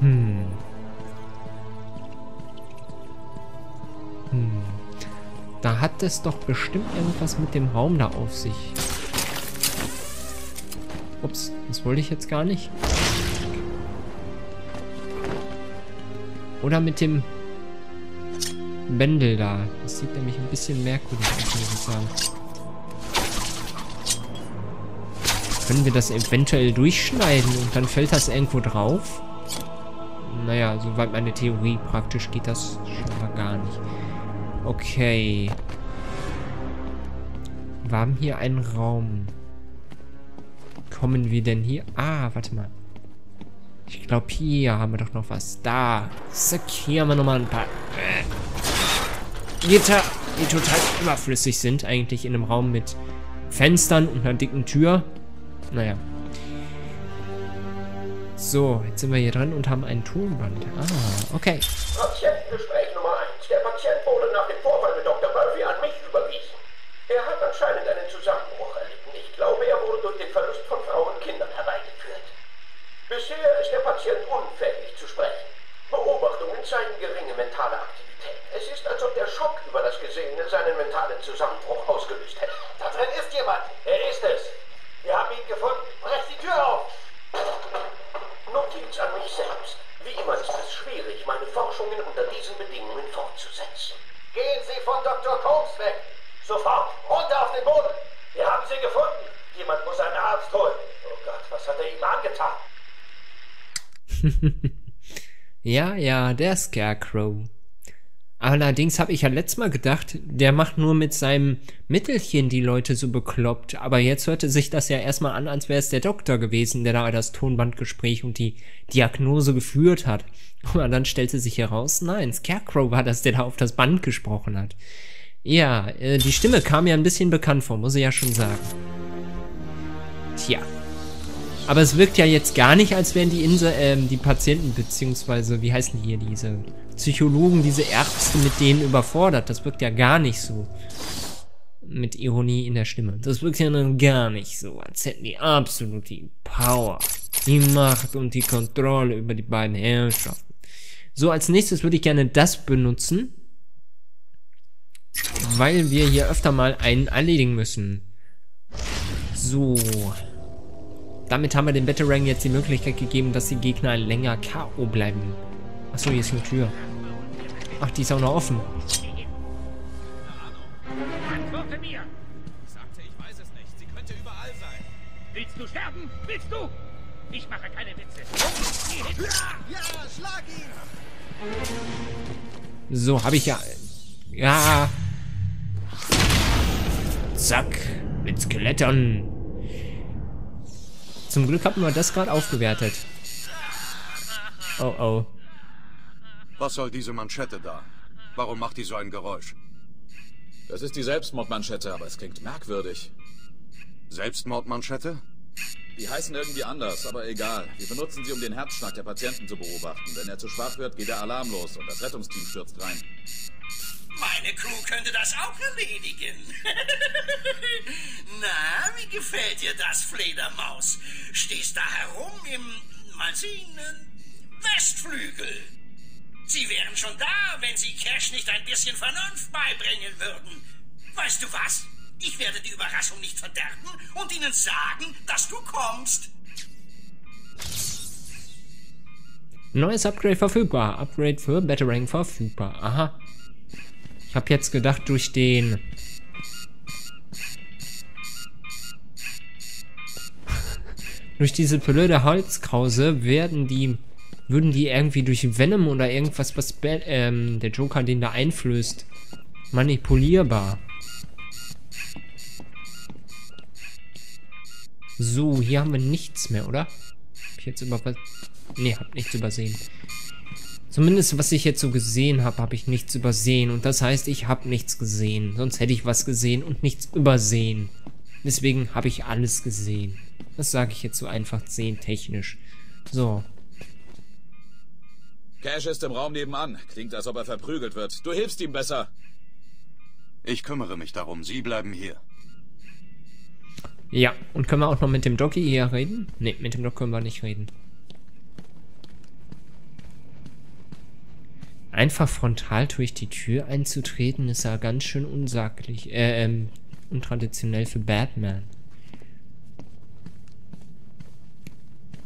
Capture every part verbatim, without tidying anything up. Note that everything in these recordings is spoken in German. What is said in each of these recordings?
Hm. Hm. Da hat es doch bestimmt irgendwas mit dem Raum da auf sich. Ups, das wollte ich jetzt gar nicht. Oder mit dem Bändel da. Das sieht nämlich ein bisschen merkwürdig aus, muss ich sagen. Können wir das eventuell durchschneiden und dann fällt das irgendwo drauf? Naja, soweit meine Theorie. Praktisch geht das schon mal gar nicht. Okay. Wir haben hier einen Raum. Kommen wir denn hier? Ah, warte mal. Ich glaube, hier haben wir doch noch was. Da. Zack, hier haben wir nochmal ein paar äh, Gitter, die total überflüssig sind. Eigentlich in einem Raum mit Fenstern und einer dicken Tür. Naja. So, jetzt sind wir hier drin und haben einen Tonband. Ah, okay. Patientengespräch Nummer eins. Der Patient wurde nach dem Vorfall mit Doktor Murphy an mich überwiesen. Er hat anscheinend einen Zusammenbruch erlitten. Ich glaube, er wurde durch den Verlust von Frauen und Kindern herbeigeführt. Bisher ist der Patient unfähig zu sprechen. Beobachtungen zeigen geringe mentale Aktivität. Es ist, als ob der Schock über das Gesehene seinen mentalen Zusammenbruch ausgelöst hätte. Da drin ist jemand. Er ist es. Wir haben ihn gefunden. Brech die Tür auf. Notiz an mich selbst. Wie immer ist es schwierig, meine Forschungen unter diesen Bedingungen fortzusetzen. Gehen Sie von Doktor Combs weg. Sofort. Runter auf den Boden. Wir haben sie gefunden. Jemand muss einen Arzt holen. Oh Gott, was hat er ihm angetan? Ja, ja, der Scarecrow. Allerdings habe ich ja letztes Mal gedacht, der macht nur mit seinem Mittelchen die Leute so bekloppt. Aber jetzt hörte sich das ja erstmal an, als wäre es der Doktor gewesen, der da das Tonbandgespräch und die Diagnose geführt hat. Aber dann stellte sich heraus, nein, Scarecrow war das, der da auf das Band gesprochen hat. Ja, äh, die Stimme kam mir ein bisschen bekannt vor, muss ich ja schon sagen. Tja. Aber es wirkt ja jetzt gar nicht, als wären die Insel, ähm, die Patienten, beziehungsweise, wie heißen hier diese Psychologen, diese Ärzte mit denen überfordert. Das wirkt ja gar nicht so. Mit Ironie in der Stimme. Das wirkt ja dann gar nicht so, als hätten die absolut die Power, die Macht und die Kontrolle über die beiden Herrschaften. So, als nächstes würde ich gerne das benutzen, weil wir hier öfter mal einen erledigen müssen. So. Damit haben wir den Batarang jetzt die Möglichkeit gegeben, dass die Gegner länger K O bleiben. Achso, hier ist eine Tür. Ach, die ist auch noch offen. Antworte mir! Ich sagte, ich weiß es nicht. Sie könnte überall sein. Willst du sterben? Willst du? Ich mache keine Witze. Ja, schlag ihn! So, habe ich ja. Ja. Zack. Mit Skelettern. Zum Glück hatten wir das gerade aufgewertet. Oh, oh. Was soll diese Manschette da? Warum macht die so ein Geräusch? Das ist die Selbstmordmanschette, aber es klingt merkwürdig. Selbstmordmanschette? Die heißen irgendwie anders, aber egal. Wir benutzen sie, um den Herzschlag der Patienten zu beobachten. Wenn er zu schwach wird, geht der Alarm los und das Rettungsteam stürzt rein. Meine Crew könnte das auch erledigen. Na, wie gefällt dir das, Fledermaus? Stehst da herum im, mal sehen, Westflügel. Sie wären schon da, wenn sie Cash nicht ein bisschen Vernunft beibringen würden. Weißt du was? Ich werde die Überraschung nicht verderben und ihnen sagen, dass du kommst. Neues Upgrade verfügbar. Upgrade für Batarang verfügbar. Aha. Ich habe jetzt gedacht, durch den... durch diese blöde Holzkrause werden die... würden die irgendwie durch Venom oder irgendwas, was ähm, der Joker den da einflößt, manipulierbar. So, hier haben wir nichts mehr, oder? Hab ich jetzt über... Ne, hab nichts übersehen. Zumindest, was ich jetzt so gesehen habe, habe ich nichts übersehen. Und das heißt, ich habe nichts gesehen. Sonst hätte ich was gesehen und nichts übersehen. Deswegen habe ich alles gesehen. Das sage ich jetzt so einfach sehentechnisch. So. Cash ist im Raum nebenan. Klingt, als ob er verprügelt wird. Du hilfst ihm besser. Ich kümmere mich darum. Sie bleiben hier. Ja, und können wir auch noch mit dem Doki hier reden? Ne, mit dem Doc können wir nicht reden. Einfach frontal durch die Tür einzutreten, ist ja ganz schön unsaglich, äh, ähm, untraditionell für Batman.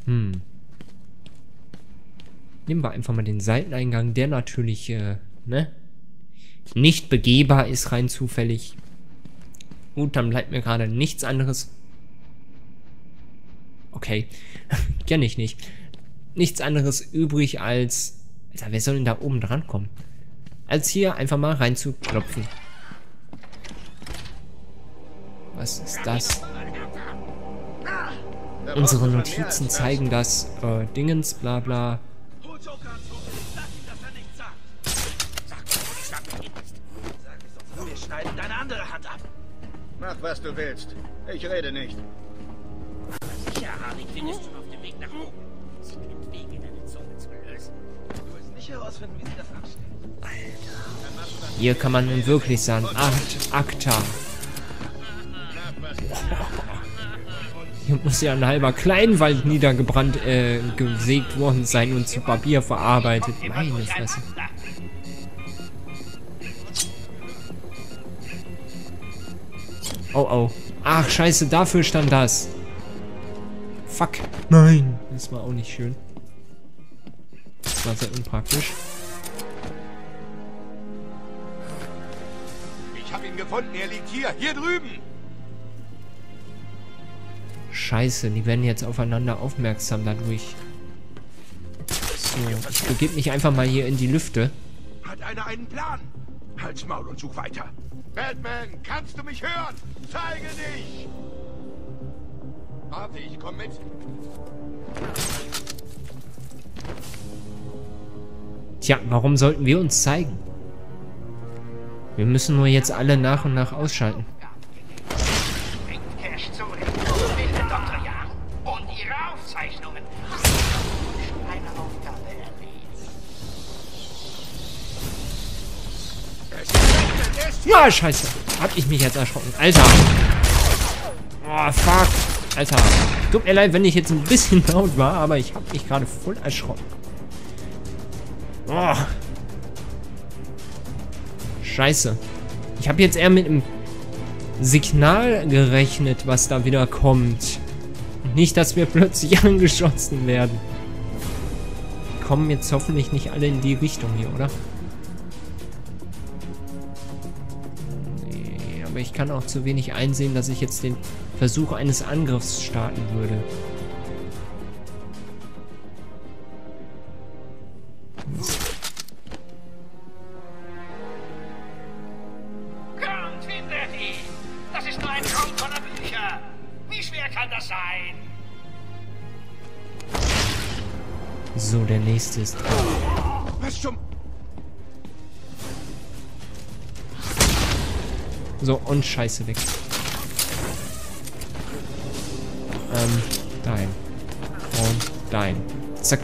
Hm. Nehmen wir einfach mal den Seiteneingang, der natürlich, äh, ne? Nicht begehbar ist, rein zufällig. Gut, dann bleibt mir gerade nichts anderes. Okay. Kenne ich nicht. Nichts anderes übrig als... Alter, wer soll denn da oben dran kommen? Als hier einfach mal reinzuklopfen. Was ist das? Unsere Notizen zeigen das äh, Dingens, bla bla. Wir schneiden deine andere Hand ab. Mach, was du willst. Ich rede nicht. Sicher, Harry, findest du auf dem Weg nach oben. Sie nimmt Wege, deine Zunge zu lösen. Du wirst nicht herausfinden, wie sie das anstellt. Alter. Hier kann man nun wirklich sagen, Akt, Akta. Hier muss ja ein halber Kleinwald niedergebrannt, äh, gesägt worden sein und zu Papier verarbeitet. Meine Fresse. Oh, oh. Ach, scheiße, dafür stand das. Fuck. Nein. Das war auch nicht schön. Das war sehr unpraktisch. Ich habe ihn gefunden. Er liegt hier. Hier drüben. Scheiße, die werden jetzt aufeinander aufmerksam dadurch. So, ich begebe mich einfach mal hier in die Lüfte. Hat einer einen Plan? Halt's Maul und such weiter. Batman, kannst du mich hören? Zeige dich! Warte, ich komm mit. Tja, warum sollten wir uns zeigen? Wir müssen nur jetzt alle nach und nach ausschalten. Ja, scheiße. Hab ich mich jetzt erschrocken. Alter. Oh, fuck. Alter. Tut mir leid, wenn ich jetzt ein bisschen laut war, aber ich hab mich gerade voll erschrocken. Oh. Scheiße. Ich habe jetzt eher mit einem Signal gerechnet, was da wieder kommt. Und nicht, dass wir plötzlich angeschossen werden. Die kommen jetzt hoffentlich nicht alle in die Richtung hier, oder? Aber ich kann auch zu wenig einsehen, dass ich jetzt den Versuch eines Angriffs starten würde. Kommt, findet ihn! Das ist nur ein Raum voller Bücher! Wie schwer kann das sein? So, der nächste ist dran. Was zum... So, und Scheiße weg. Ähm, dein. Und dein. Zack.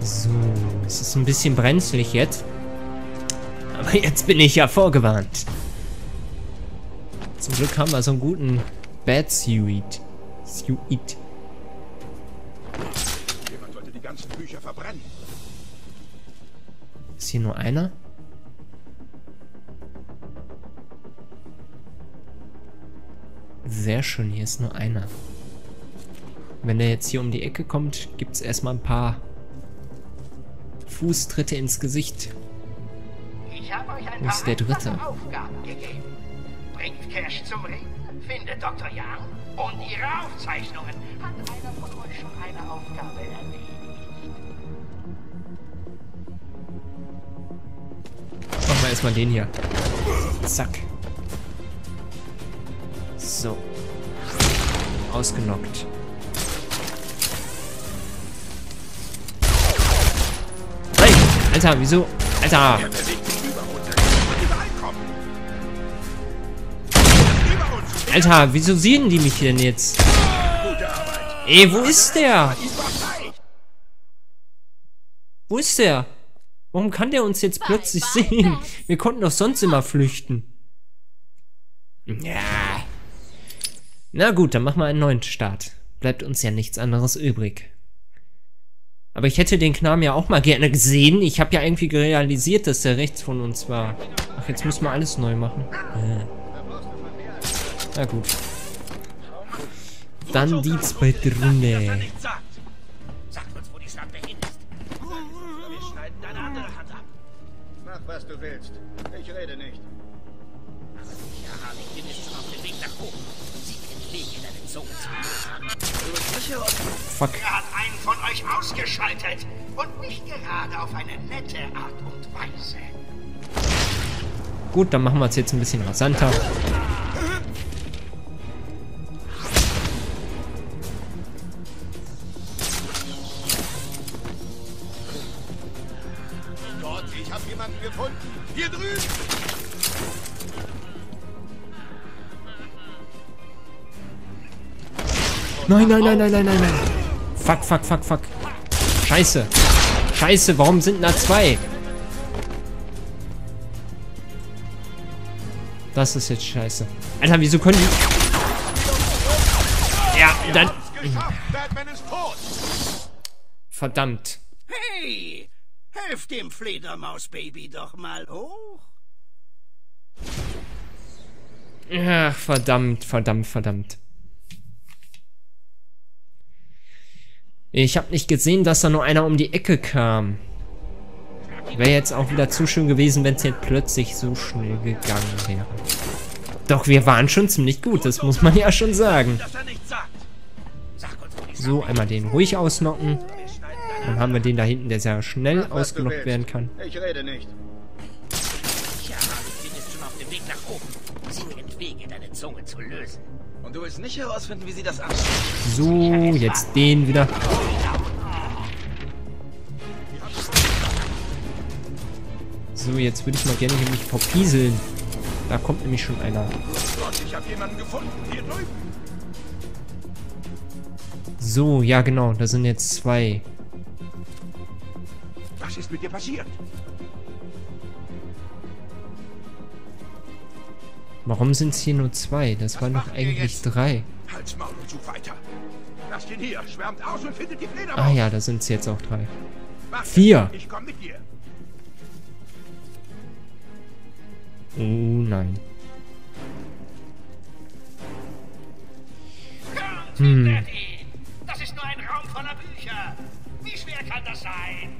So, es ist ein bisschen brenzlig jetzt. Aber jetzt bin ich ja vorgewarnt. Zum Glück haben wir so einen guten Bat-Suit. Suit. Jemand sollte die ganzen Bücher verbrennen. Ist hier nur einer? Sehr schön, hier ist nur einer. Wenn der jetzt hier um die Ecke kommt, gibt es erstmal ein paar Fußtritte ins Gesicht. Ich habe euch ein paar einfache Aufgaben gegeben. Bringt Cash zum Ring, findet Doktor Young und ihre Aufzeichnungen. Hat einer von euch schon eine Aufgabe erledigt? Erstmal den hier. Zack. So. Ausgenockt. Nein! Alter, wieso? Alter! Alter, wieso sehen die mich denn jetzt? Ey, wo ist der? Wo ist der? Warum kann der uns jetzt plötzlich bye, bye, sehen? Wir konnten doch sonst immer flüchten. Ja. Na gut, dann machen wir einen neuen Start. Bleibt uns ja nichts anderes übrig. Aber ich hätte den Knaben ja auch mal gerne gesehen. Ich habe ja irgendwie realisiert, dass der rechts von uns war. Ach, jetzt müssen wir alles neu machen. Äh. Na gut. Dann die zweite Runde. Sagt uns, wo die Stadt dahin ist. Wir schneiden deine andere Hand ab. Mach, was du willst. Ich rede nicht. Aber sicher habe ich den jetzt schon auf dem Weg nach oben. Sieh den Weg in deinen Sohn zu. Fuck. Er hat einen von euch ausgeschaltet. Und nicht gerade auf eine nette Art und Weise. Gut, dann machen wir es jetzt ein bisschen rasanter. Hier drüben! Nein, nein, nein, nein, nein, nein, nein. Fuck, fuck, fuck, fuck. Scheiße. Scheiße, warum sind da zwei? Das ist jetzt scheiße. Alter, wieso können die... Ja, dann... Verdammt. Hey! Helft dem Fledermaus-Baby doch mal hoch. Ach, verdammt, verdammt, verdammt. Ich habe nicht gesehen, dass da nur einer um die Ecke kam. Wäre jetzt auch wieder zu schön gewesen, wenn es jetzt plötzlich so schnell gegangen wäre. Doch wir waren schon ziemlich gut, das muss man ja schon sagen. So, einmal den ruhig ausnocken. Dann haben wir den da hinten, der sehr schnell ausgenockt werden kann. Ich rede nicht. Ja, ich bin jetzt schon auf dem Weg nach oben. Sie sind Wege, deine Zunge zu lösen. Und du willst nicht herausfinden, wie sie das anstellen. So, jetzt den wieder. So, jetzt würde ich mal gerne hier mich verpieseln. Da kommt nämlich schon einer. Ich habe jemanden gefunden, hier drüben. So, ja genau, da sind jetzt zwei. Was ist mit dir passiert? Warum sind es hier nur zwei? Das waren doch eigentlich drei. Halt's Maul und such weiter. Lasst ihn hier, schwärmt aus und findet die Fledermaus. Ah ja, da sind es jetzt auch drei. Vier. Ich komm mit dir. Oh nein. Hm. Das ist nur ein Raum voller Bücher. Wie schwer kann das sein?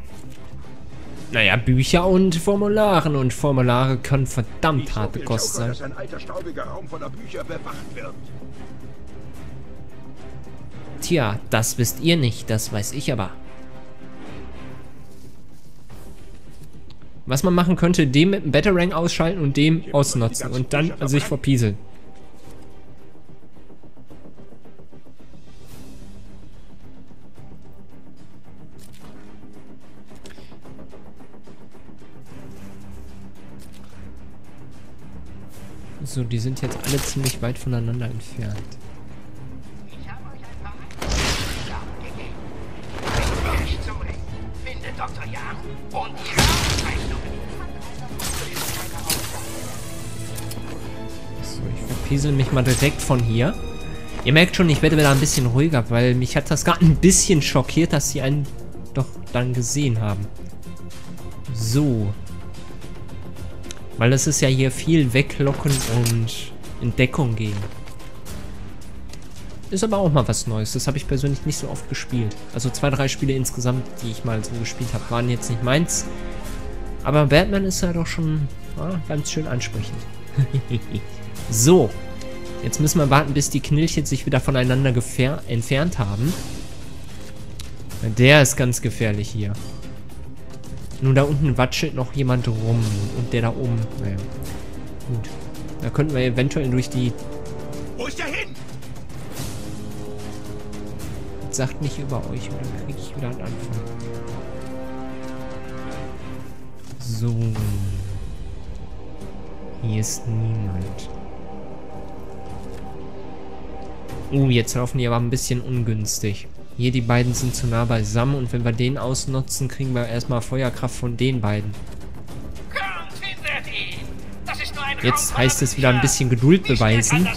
Naja, Bücher und Formularen. Und Formulare können verdammt harte Kost sein. Ein alter, staubiger Raum voller Bücher bewacht wird. Tja, das wisst ihr nicht, das weiß ich aber. Was man machen könnte, dem mit dem Batarang ausschalten und dem ausnutzen und dann sich verpieseln. So, die sind jetzt alle ziemlich weit voneinander entfernt. Ich habe euch ein paar Angaben gegeben. Finde Doktor Jan und die Rahmenzeichnungen. So, ich verpiesel mich mal direkt von hier. Ihr merkt schon, ich werde wieder ein bisschen ruhiger, weil mich hat das gerade ein bisschen schockiert, dass sie einen doch dann gesehen haben. So. Weil es ist ja hier viel weglocken und in Deckung gehen. Ist aber auch mal was Neues. Das habe ich persönlich nicht so oft gespielt. Also zwei, drei Spiele insgesamt, die ich mal so gespielt habe, waren jetzt nicht meins. Aber Batman ist ja doch schon ah, ganz schön ansprechend. So. Jetzt müssen wir warten, bis die Knilchen sich wieder voneinander entfernt haben. Der ist ganz gefährlich hier. Nun, da unten watschelt noch jemand rum. Und der da oben. Naja. Gut. Da könnten wir eventuell durch die... Wo ist der hin? Jetzt sagt nicht über euch. Und dann kriege ich wieder einen Anfang. So. Hier ist niemand. Oh, jetzt laufen die aber ein bisschen ungünstig. Hier, die beiden sind zu nah beisammen und wenn wir den ausnutzen, kriegen wir erstmal Feuerkraft von den beiden. Jetzt heißt es wieder ein bisschen Geduld beweisen.